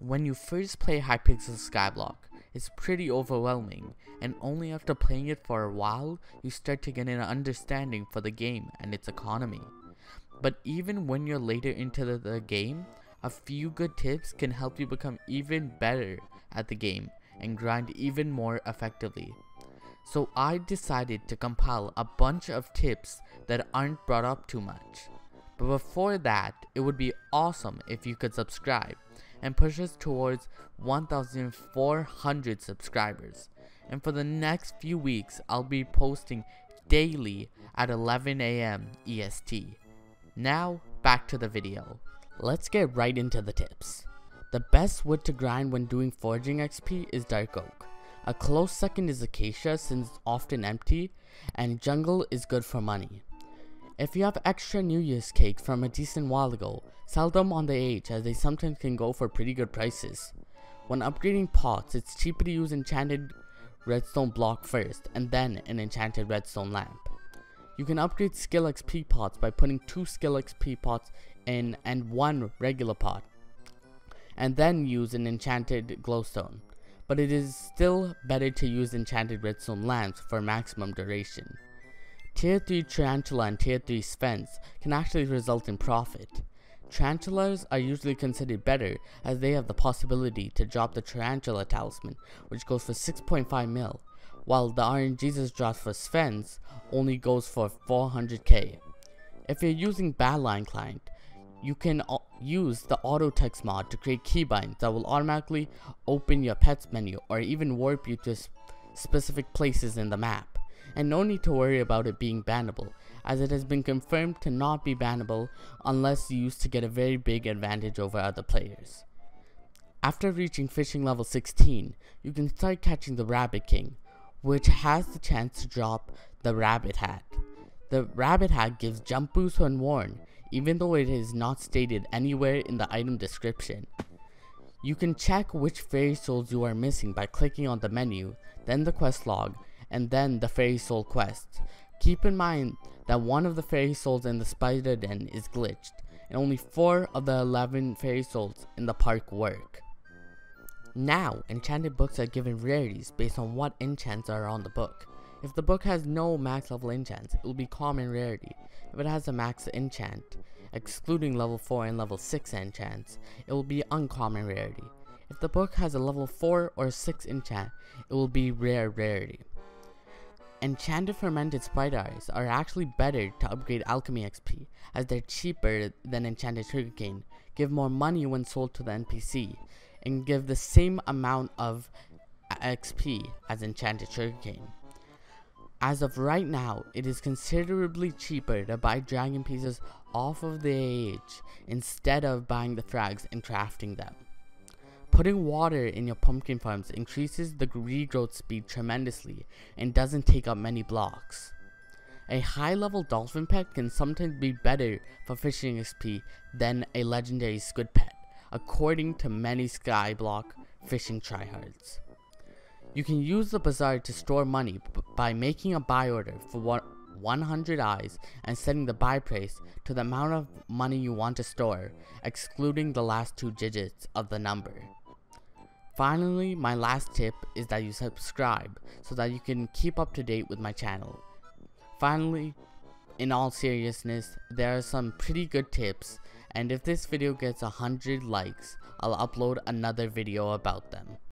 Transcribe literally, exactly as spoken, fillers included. When you first play Hypixel Skyblock, it's pretty overwhelming, and only after playing it for a while, you start to get an understanding for the game and its economy. But even when you're later into the, the game, a few good tips can help you become even better at the game and grind even more effectively. So I decided to compile a bunch of tips that aren't brought up too much. But before that, it would be awesome if you could subscribe and push us towards one thousand four hundred subscribers. And for the next few weeks, I'll be posting daily at eleven A M E S T. Now, back to the video. Let's get right into the tips. The best wood to grind when doing foraging X P is Dark Oak. A close second is Acacia, since it's often empty, and Jungle is good for money. If you have extra New Year's cake from a decent while ago, sell them on the H, as they sometimes can go for pretty good prices. When upgrading pots, it's cheaper to use enchanted redstone block first and then an enchanted redstone lamp. You can upgrade skill X P pots by putting two skill X P pots in and one regular pot, and then use an enchanted glowstone, but it is still better to use enchanted redstone lamps for maximum duration. Tier three Tarantula and Tier three Sphinx can actually result in profit. Tarantulas are usually considered better, as they have the possibility to drop the Tarantula Talisman, which goes for six point five mil, while the R N G's drops for Sphinx only goes for four hundred K. If you're using Bad Lion Client, you can use the Auto Text mod to create keybinds that will automatically open your pet's menu or even warp you to sp specific places in the map. And no need to worry about it being bannable, as it has been confirmed to not be bannable unless used to get a very big advantage over other players. After reaching fishing level sixteen, you can start catching the Rabbit King, which has the chance to drop the Rabbit Hat. The Rabbit Hat gives jump boost when worn, even though it is not stated anywhere in the item description. You can check which Fairy Souls you are missing by clicking on the menu, then the quest log, and then the Fairy Soul quest. Keep in mind that one of the Fairy Souls in the Spider Den is glitched, and only four of the eleven Fairy Souls in the park work. Now, enchanted books are given rarities based on what enchants are on the book. If the book has no max level enchants, it will be common rarity. If it has a max enchant, excluding level four and level six enchants, it will be uncommon rarity. If the book has a level four or six enchant, it will be rare rarity. Enchanted Fermented Spider Eyes are actually better to upgrade Alchemy X P, as they're cheaper than Enchanted Sugarcane, give more money when sold to the N P C, and give the same amount of X P as Enchanted Sugarcane. As of right now, it is considerably cheaper to buy dragon pieces off of the A H instead of buying the frags and crafting them. Putting water in your pumpkin farms increases the regrowth speed tremendously and doesn't take up many blocks. A high level dolphin pet can sometimes be better for fishing X P than a legendary squid pet, according to many Skyblock fishing tryhards. You can use the bazaar to store money by making a buy order for one hundred eyes and setting the buy price to the amount of money you want to store, excluding the last two digits of the number. Finally, my last tip is that you subscribe so that you can keep up to date with my channel. Finally, in all seriousness, there are some pretty good tips, and if this video gets one hundred likes, I'll upload another video about them.